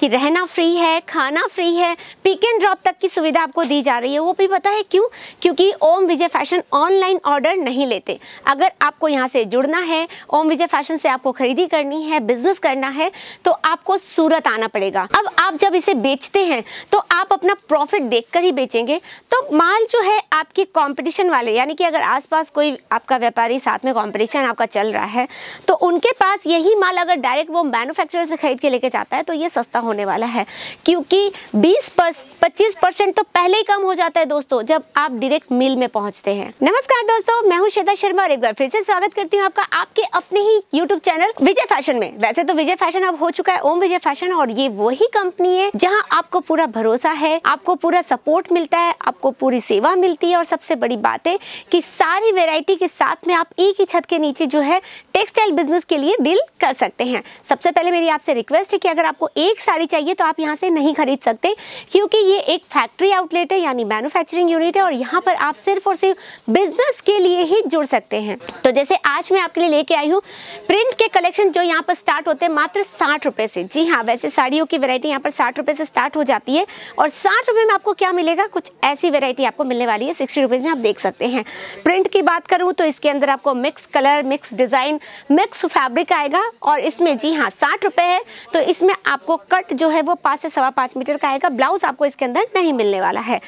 कि रहना फ्री है, खाना फ्री है, पिक एंड ड्रॉप तक की सुविधा आपको दी जा रही है। वो भी पता है क्यों? क्योंकि Om Vijay fashion online order नहीं लेते। अगर आपको यहाँ से जुड़ना है, ओम विजय फैशन से आपको खरीदी करनी है, बिजनेस करना है, तो आपको सूरत आना पड़ेगा। अब आप जब इसे बेचते हैं तो आप अपना प्रॉफिट देखकर ही बेचेंगे। तो माल जो है आपके कॉम्पिटिशन वाले, यानी कि अगर आसपास कोई आपका व्यापारी साथ में कॉम्पिटिशन आपका चल रहा है तो उनके पास यही माल अगर डायरेक्ट वो मैन्युफैक्चरर से खरीद के लेके जाता है तो ये सस्ता होने वाला है, क्योंकि 25% तो पहले ही कम हो जाता है दोस्तों जब आप डायरेक्ट मिल में पहुंचते हैं। नमस्कार दोस्तों, मैं हूं श्वेता शर्मा और एक बार फिर से स्वागत करती हूं आपका आपके अपने ही YouTube चैनल विजय फैशन में। वैसे तो विजय फैशन अब हो चुका है ओम विजय फैशन, और ये वही कंपनी है जहां आपको पूरा भरोसा है, आपको पूरा सपोर्ट मिलता है, आपको पूरी सेवा मिलती है, और सबसे बड़ी बात है कि सारी वेराइटी के साथ में आप एक ही छत के नीचे जो है टेक्सटाइल बिजनेस के लिए डील कर सकते हैं। सबसे पहले मेरी आपसे रिक्वेस्ट है कि अगर आपको एक साड़ी चाहिए तो आप यहाँ से नहीं खरीद सकते, क्योंकि ये एक फैक्ट्री आउटलेट है, यानी मैन्युफैक्चरिंग यूनिट है, और यहाँ पर आप सिर्फ और सिर्फ बिजनेस के लिए ही जुड़ सकते हैं। तो जैसे आज मैं आपके लिए लेके आई हूँ प्रिंट के कलेक्शन जो यहाँ पर स्टार्ट होते हैं मात्र 60 रुपये से। जी हाँ, वैसे साड़ियों की वैरायटी यहाँ पर 60 रुपये से स्टार्ट हो जाती है, और 60 रुपये में आपको क्या मिलेगा? कुछ ऐसी वैरायटी आपको मिलने वाली है 60 रुपये में, आप देख सकते हैं। प्रिंट की बात करूँ तो इसके अंदर आपको mix colour, mix design, mix fabric आएगा, और इसमें जी हाँ 60 रुपये है तो इसमें आपको कट जो है वो 5 से सवा 5 मीटर का आएगा। ब्लाउज आपको इसके अंदर नहीं मिलने वाला है।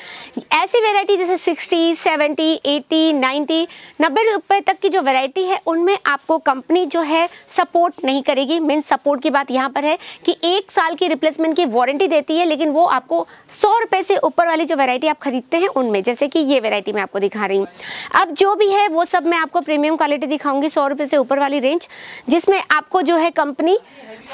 ऐसी वैरायटी जैसे 60, 70, 80, 90, 90 रुपये तक की जो वैरायटी है उनमें आपको कंपनी जो है सपोर्ट नहीं करेगी। मीन्स सपोर्ट की बात यहाँ पर है कि 1 साल की रिप्लेसमेंट की वारंटी देती है, लेकिन वो आपको 100 रुपये से ऊपर वाली जो वैरायटी आप खरीदते हैं उनमें, जैसे कि ये वैरायटी मैं आपको दिखा रही हूँ। अब जो भी है वो सब मैं आपको प्रीमियम क्वालिटी दिखाऊंगी, 100 रुपये से ऊपर वाली रेंज, जिसमें आपको जो है कंपनी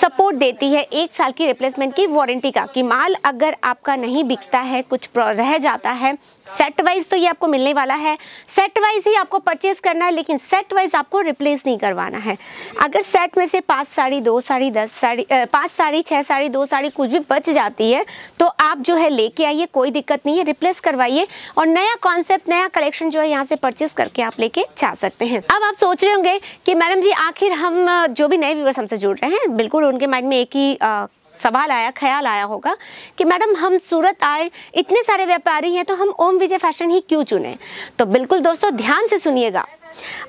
सपोर्ट देती है 1 साल की रिप्लेसमेंट की वारंटी का, कि माल अगर आपका नहीं बिकता है, कुछ रह जाता है सेट वाइज, तो ये आपको मिलने वाला है। सेट वाइज ही आपको परचेज करना है, लेकिन सेट वाइज आपको रिप्लेस नहीं करवाना है। अगर सेट में से 5 साड़ी, 2 साड़ी, 10 साड़ी, 5 साड़ी, 6 साड़ी, 2 साड़ी कुछ भी बच जाती है तो आप जो है लेके आइए, कोई दिक्कत नहीं है, रिप्लेस करवाइए, और नया कॉन्सेप्ट, नया कलेक्शन जो है यहाँ से परचेज करके आप लेके जा सकते हैं। अब आप सोच रहे होंगे कि मैडम जी आखिर हम जो भी नए व्यूअर्स हमसे जुड़ रहे हैं, बिल्कुल उनके माइंड में एक ही सवाल आया, ख्याल आया होगा कि मैडम हम सूरत आए, इतने सारे व्यापारी हैं तो हम ओम विजय फैशन ही क्यों चुने? तो बिल्कुल दोस्तों ध्यान से सुनिएगा,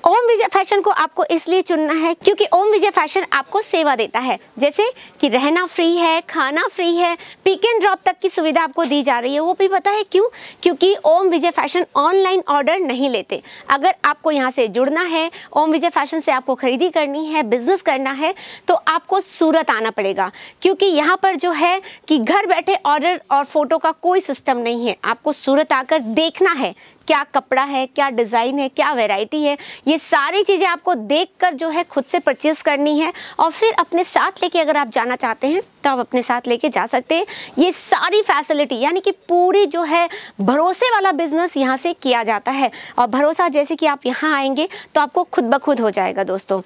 ओम विजय फैशन को आपको इसलिए चुनना है क्योंकि ओम विजय फैशन आपको सेवा देता है, जैसे कि रहना फ्री है, खाना फ्री है, पिक एंड ड्रॉप तक की सुविधा आपको दी जा रही है। वो भी पता है क्यों? क्योंकि Om Vijay fashion online order नहीं लेते। अगर आपको यहाँ से जुड़ना है, ओम विजय फैशन से आपको खरीदी करनी है, बिजनेस करना है, तो आपको सूरत आना पड़ेगा, क्योंकि यहाँ पर जो है कि घर बैठे ऑर्डर और फोटो का कोई सिस्टम नहीं है। आपको सूरत आकर देखना है क्या कपड़ा है, क्या डिज़ाइन है, क्या वैरायटी है, ये सारी चीज़ें आपको देखकर जो है खुद से परचेज़ करनी है, और फिर अपने साथ लेके अगर आप जाना चाहते हैं तो आप अपने साथ लेके जा सकते हैं। ये सारी फैसिलिटी, यानी कि पूरी जो है भरोसे वाला बिजनेस यहाँ से किया जाता है, और भरोसा जैसे कि आप यहाँ आएंगे तो आपको खुद ब खुद हो जाएगा दोस्तों।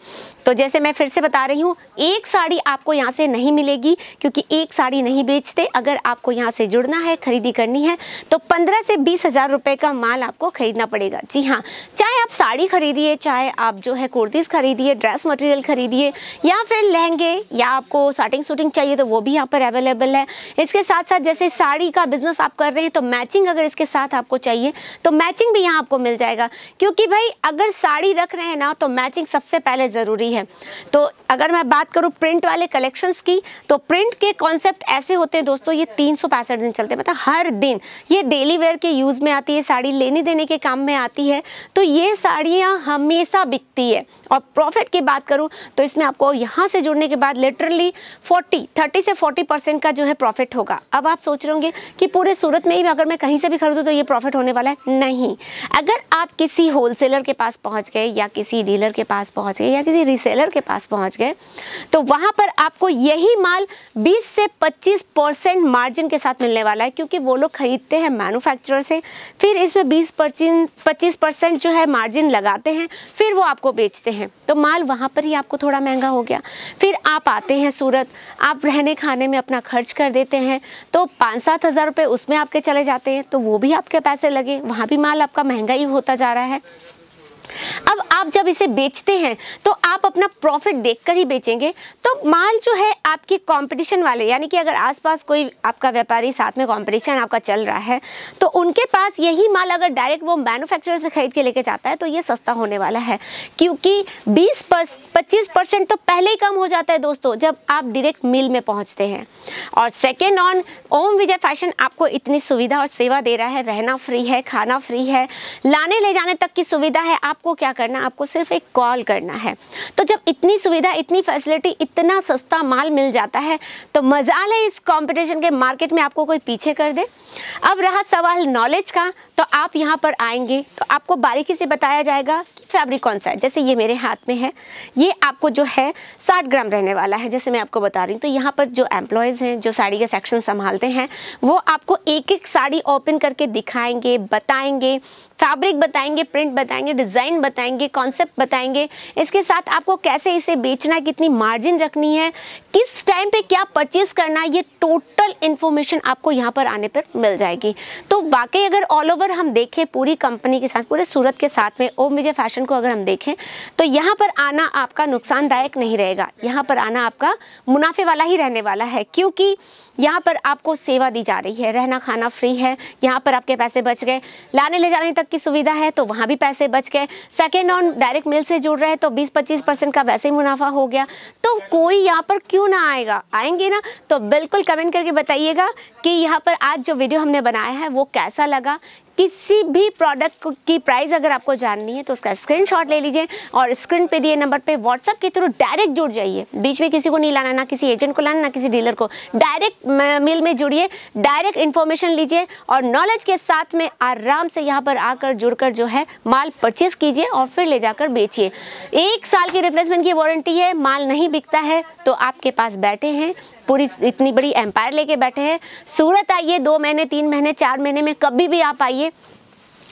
तो जैसे मैं फिर से बता रही हूँ, 1 साड़ी आपको यहाँ से नहीं मिलेगी, क्योंकि 1 साड़ी नहीं बेचते। अगर आपको यहाँ से जुड़ना है, खरीदी करनी है, तो 15 से 20 हज़ार रुपये का माल आपको खरीदना पड़ेगा। जी हाँ, चाहे आप साड़ी खरीदिए, चाहे आप जो है कुर्तीज़ खरीदिए, ड्रेस मटेरियल खरीदिए, या फिर लहंगे, या आपको साटिंग सूटिंग चाहिए तो वो भी यहाँ पर अवेलेबल है। इसके साथ साथ जैसे साड़ी का बिजनेस आप कर रहे हैं तो मैचिंग अगर इसके साथ आपको चाहिए तो मैचिंग भी यहाँ आपको मिल जाएगा, क्योंकि भाई अगर साड़ी रख रहे हैं ना तो मैचिंग सबसे पहले ज़रूरी है। तो अगर मैं बात करूँ प्रिंट वाले कलेक्शंस की, तो प्रिंट के कॉन्सेप्ट ऐसे होते हैं दोस्तों, ये 365 दिन चलते हैं, मतलब हर दिन। ये डेली वेयर के यूज़ में आती है, साड़ी लेने देने के काम में आती है, तो ये साड़ियाँ हमेशा बिकती है। और प्रॉफिट की बात करूँ तो इसमें आपको यहाँ से जुड़ने के बाद लिटरली 30 से 40% का जो है प्रॉफिट होगा। अब आप सोच रहे होंगे कि पूरे सूरत में ही अगर मैं कहीं से भी खरीदूँ तो ये प्रॉफिट होने वाला है, नहीं। अगर आप किसी होलसेलर के पास पहुँच गए, या किसी डीलर के पास पहुँच गए, या किसी रीसेलर के पास पहुँच गए, तो वहाँ पर आपको यही माल 20 से 25% मार्जिन के साथ मिलने वाला है, क्योंकि वो लोग खरीदते हैं मैन्युफैक्चरर से, फिर इसमें 20-25% जो है मार्जिन लगाते हैं, फिर वो आपको बेचते हैं, तो माल वहाँ पर ही आपको थोड़ा महंगा हो गया। फिर आप आते हैं सूरत, आप रहने खाने में अपना खर्च कर देते हैं, तो 5-7 हज़ार रुपये उसमें आपके चले जाते हैं, तो वो भी आपके पैसे लगे, वहाँ भी माल आपका महंगा ही होता जा रहा है। अब आप जब इसे बेचते हैं तो आप अपना प्रॉफिट देखकर ही बेचेंगे। तो माल जो है आपके कंपटीशन वाले, यानी कि अगर आसपास कोई आपका व्यापारी साथ में कंपटीशन आपका चल रहा है तो उनके पास यही माल अगर डायरेक्ट वो मैन्युफैक्चरर से खरीद के लेके जाता है तो ये सस्ता होने वाला है, क्योंकि 25% तो पहले ही कम हो जाता है दोस्तों जब आप डायरेक्ट मिल में पहुँचते हैं। और second on, Om Vijay fashion आपको इतनी सुविधा और सेवा दे रहा है, रहना फ्री है, खाना फ्री है, लाने ले जाने तक की सुविधा है। आपको क्या करना, आपको सिर्फ एक कॉल करना है। तो जब इतनी सुविधा, इतनी फैसिलिटी, इतना सस्ता माल मिल जाता है तो मजाल है इस कंपटीशन के मार्केट में आपको कोई पीछे कर दे। अब रहा सवाल नॉलेज का, तो आप यहाँ पर आएंगे तो आपको बारीकी से बताया जाएगा कि फैब्रिक कौन सा है। जैसे ये मेरे हाथ में है, ये आपको जो है 60 ग्राम रहने वाला है, जैसे मैं आपको बता रही हूँ। तो यहाँ पर जो एम्प्लॉयज़ हैं, जो साड़ी के सेक्शन संभालते हैं, वो आपको एक एक साड़ी ओपन करके दिखाएंगे, बताएंगे, फैब्रिक बताएंगे, प्रिंट बताएंगे, डिज़ाइन बताएंगे, कॉन्सेप्ट बताएंगे, इसके साथ आपको कैसे इसे बेचना है, कितनी मार्जिन रखनी है, किस टाइम पे क्या परचेज करना है, ये टोटल इन्फॉर्मेशन आपको यहाँ पर आने पर मिल जाएगी। तो वाकई अगर ऑल ओवर हम देखें पूरी कंपनी के साथ, पूरे सूरत के साथ में ओम विजय फैशन को अगर हम देखें तो यहाँ पर आना आपका नुकसानदायक नहीं रहेगा, यहाँ पर आना आपका मुनाफे वाला ही रहने वाला है, क्योंकि यहाँ पर आपको सेवा दी जा रही है, रहना खाना फ्री है, यहाँ पर आपके पैसे बच गए, लाने ले जाने तक की सुविधा है तो वहाँ भी पैसे बच गए, सेकेंड ऑन डायरेक्ट मिल से जुड़ रहे हैं तो 20-25% का वैसे ही मुनाफा हो गया। तो कोई यहाँ पर क्यों ना आएगा, आएंगे ना? तो बिल्कुल कमेंट करके बताइएगा कि यहाँ पर आज जो वीडियो हमने बनाया है वो कैसा लगा। किसी भी प्रोडक्ट की प्राइस अगर आपको जाननी है तो उसका स्क्रीनशॉट ले लीजिए और स्क्रीन पे दिए नंबर पे व्हाट्सअप के थ्रू डायरेक्ट जुड़ जाइए। बीच में किसी को नहीं लाना, ना किसी एजेंट को लाना, ना किसी डीलर को, डायरेक्ट मिल में जुड़िए, डायरेक्ट इन्फॉर्मेशन लीजिए और नॉलेज के साथ में आराम से यहाँ पर आकर जुड़कर जो है माल परचेज कीजिए और फिर ले जाकर बेचिए। 1 साल की रिप्लेसमेंट की वारंटी है। माल नहीं बिकता है तो आपके पास बैठे हैं, पूरी इतनी बड़ी एम्पायर लेके बैठे हैं। सूरत आइए, 2 महीने 3 महीने 4 महीने में कभी भी आप आइए,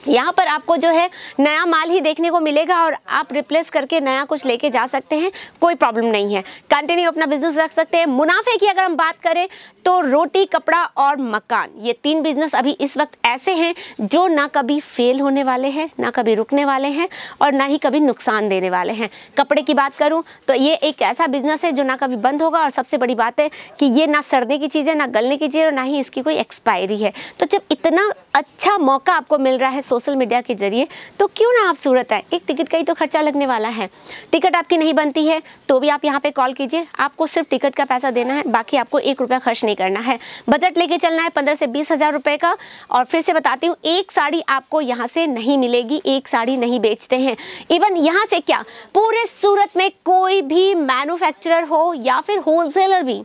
यहाँ पर आपको जो है नया माल ही देखने को मिलेगा और आप रिप्लेस करके नया कुछ लेके जा सकते हैं, कोई प्रॉब्लम नहीं है, कंटिन्यू अपना बिजनेस रख सकते हैं। मुनाफे की अगर हम बात करें तो रोटी, कपड़ा और मकान, ये 3 बिजनेस अभी इस वक्त ऐसे हैं जो ना कभी फेल होने वाले हैं, ना कभी रुकने वाले हैं और ना ही कभी नुकसान देने वाले हैं। कपड़े की बात करूँ तो ये एक ऐसा बिजनेस है जो ना कभी बंद होगा और सबसे बड़ी बात है कि ये ना सड़ने की चीज़ है, ना गलने की चीज़ है और ना ही इसकी कोई एक्सपायरी है। तो जब इतना अच्छा मौका आपको मिल रहा है सोशल मीडिया के जरिए तो क्यों ना आप सूरत आए। एक टिकट का ही तो खर्चा लगने वाला है, टिकट आपकी नहीं बनती है तो भी आप यहाँ पे कॉल कीजिए, आपको सिर्फ टिकट का पैसा देना है, बाकी आपको 1 रुपया खर्च नहीं करना है। बजट लेके चलना है 15 से 20 हज़ार रुपये का। और फिर से बताती हूँ, 1 साड़ी आपको यहाँ से नहीं मिलेगी, 1 साड़ी नहीं बेचते हैं। इवन यहाँ से क्या, पूरे सूरत में कोई भी मैन्युफैक्चरर हो या फिर होलसेलर भी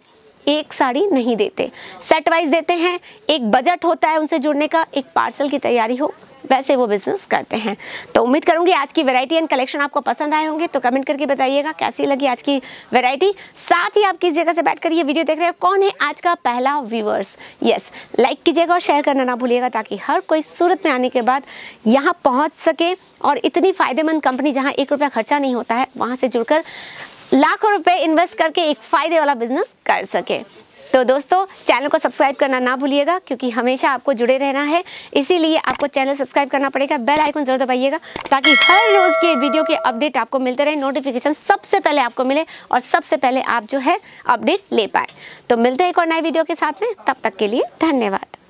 1 साड़ी नहीं देते, सेट वाइज देते हैं। एक बजट होता है उनसे जुड़ने का, एक पार्सल की तैयारी हो, वैसे वो बिजनेस करते हैं। तो उम्मीद करूंगी आज की वैरायटी एंड कलेक्शन आपको पसंद आए होंगे, तो कमेंट करके बताइएगा कैसी लगी आज की वैरायटी। साथ ही आप किस जगह से बैठकर ये वीडियो देख रहे हो, कौन है आज का पहला व्यूअर्स, यस लाइक कीजिएगा और शेयर करना ना भूलिएगा, ताकि हर कोई सूरत में आने के बाद यहाँ पहुँच सके और इतनी फ़ायदेमंद कंपनी जहाँ 1 रुपया खर्चा नहीं होता है, वहाँ से जुड़कर लाखों रुपए इन्वेस्ट करके एक फ़ायदे वाला बिजनेस कर सके। तो दोस्तों चैनल को सब्सक्राइब करना ना भूलिएगा, क्योंकि हमेशा आपको जुड़े रहना है, इसीलिए आपको चैनल सब्सक्राइब करना पड़ेगा। बेल आइकन जरूर दबाइएगा ताकि हर रोज़ के वीडियो के अपडेट आपको मिलते रहे, नोटिफिकेशन सबसे पहले आपको मिले और सबसे पहले आप जो है अपडेट ले पाए। तो मिलते हैं एक और नए वीडियो के साथ में, तब तक के लिए धन्यवाद।